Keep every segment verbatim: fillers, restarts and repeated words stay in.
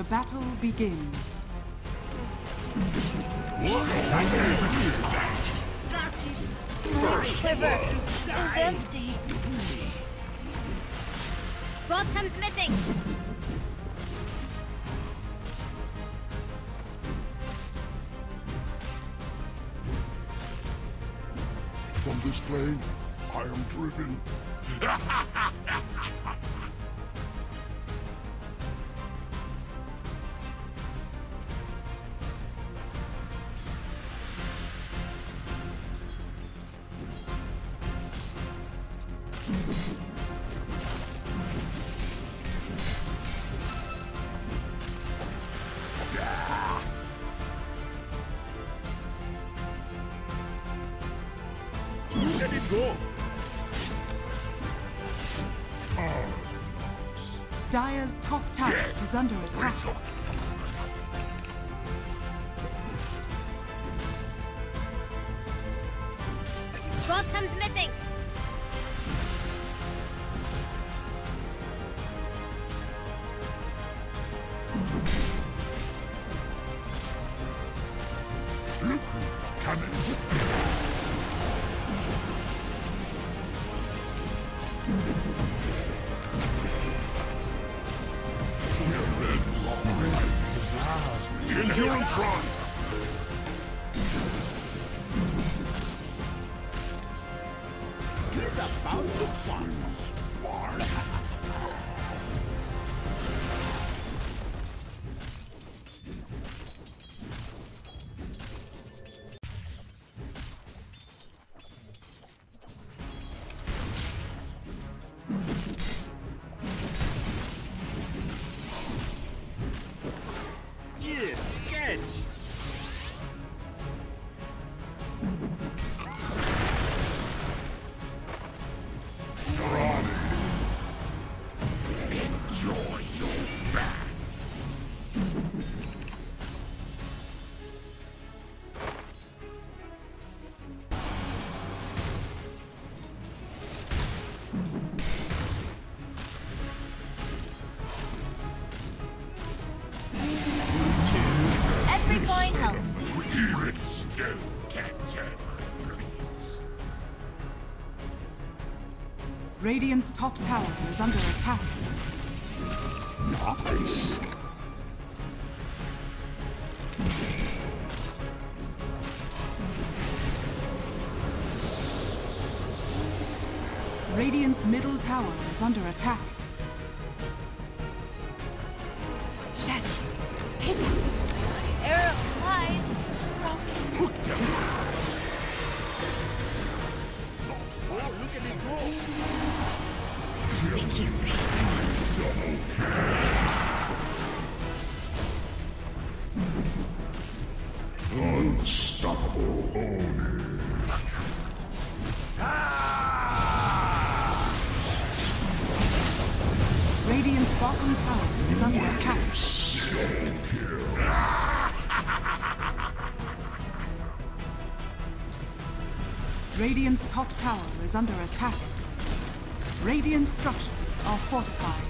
The battle begins. What did I just do? My quiver is, is empty. Bottom's missing. From this plane, I am driven. Let it go. Oh. Dire's top tower Dead. is under attack. Bottom's missing. Look who's coming. Endurantron! This is bound to fall. Radiant's top tower is under attack. Nice. Radiant's middle tower is under attack. Shadows, take us. My arrow flies. Broken. Hooked them. Oh, look at it go! Double kill. Unstoppable Oni. Ah! Radiant's bottom tower is under attack. Double kill. Radiant's top tower is under attack. Radiant structures are fortified.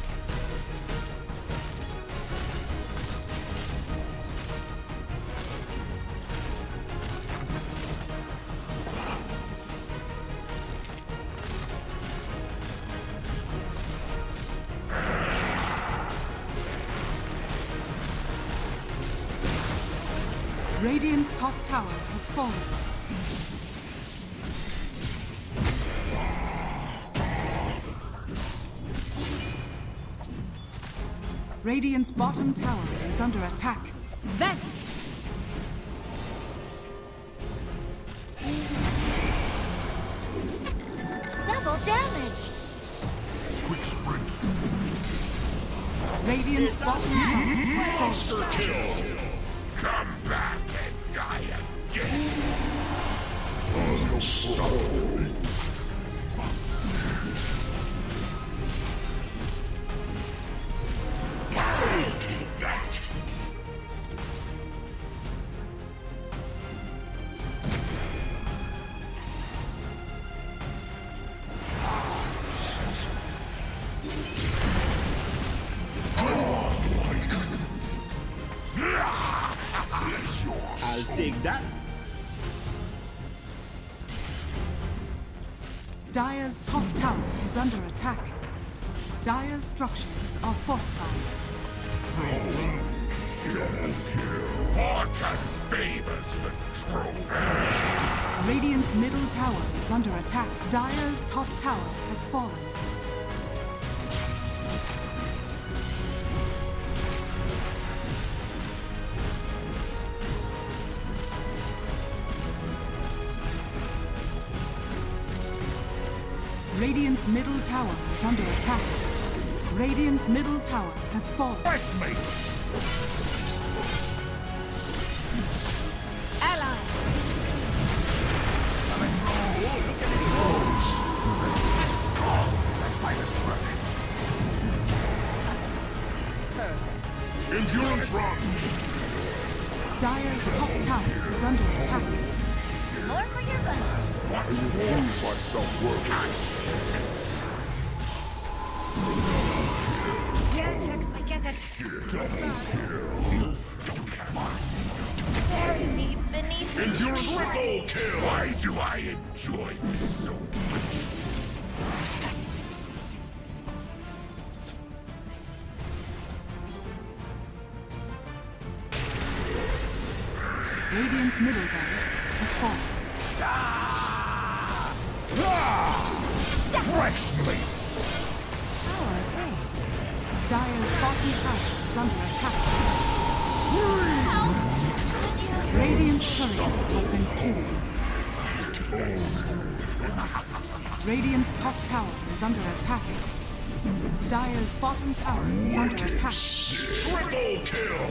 Radiant's top tower has fallen. Radiant's bottom tower is under attack. Vanish! Double damage! Quick sprint! Radiant's it's bottom tower monster kill! Come back and die again! Unstoppable! Take that. Dire's top tower is under attack. Dire's structures are fortified. Double kill. Fortune favors the true. Radiant's middle tower is under attack. Dire's top tower has fallen. Radiant's middle tower is under attack. Radiant's middle tower has fallen. Allies! Endurance run! Dire's top tower is under attack. More for your money. Watch you lose myself work. Yeah, Jax, I get it. You don't care. Bury me beneath me. Endurance ripple kill. Why do I enjoy this so much? Radiant's middle barracks has fallen. Ah! Ah! Freshly! Power okay. Dire's bottom tower is under attack. Help! Radiant's courier has been killed. Radiant's top tower is under attack. Dire's bottom tower is under attack. Triple kill!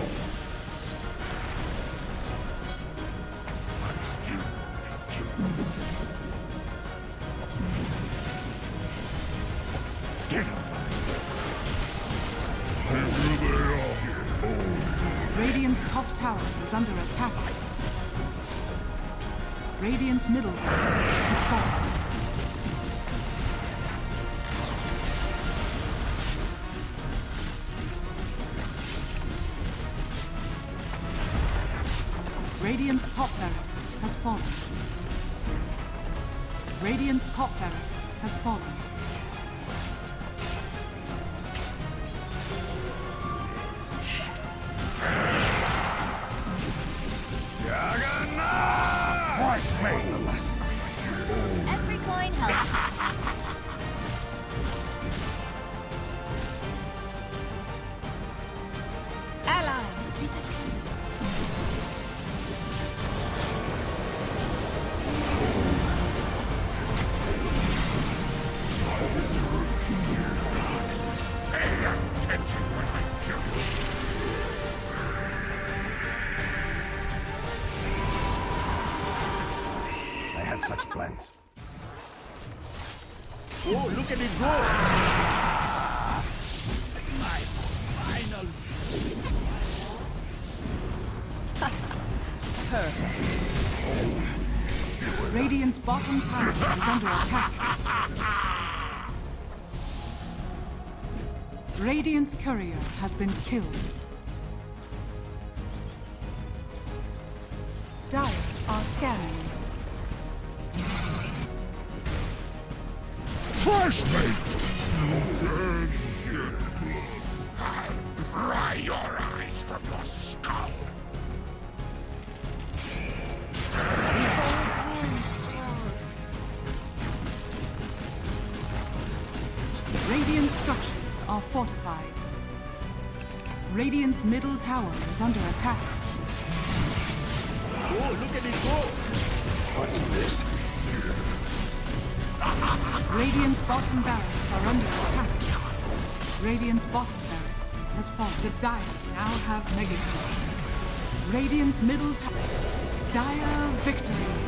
Radiant's top tower is under attack. Radiant's middle barracks has fallen. Radiant's top barracks has fallen. Radiant's top barracks has fallen. Every coin helps. Allies disappear. Such plans. Oh, look at it go! My final. Perfect. Radiant's bottom tower is under attack. Radiant's courier has been killed. Dire are scanning. First mate! I'll pry your eyes from your skull! Radiant structures are fortified. Radiant's middle tower is under attack. Oh, look at it go! What's this? Radiant's bottom barracks are under attack. Radiant's bottom barracks has fallen. The Dire now have Megacross. Radiant's middle tower. Dire victory.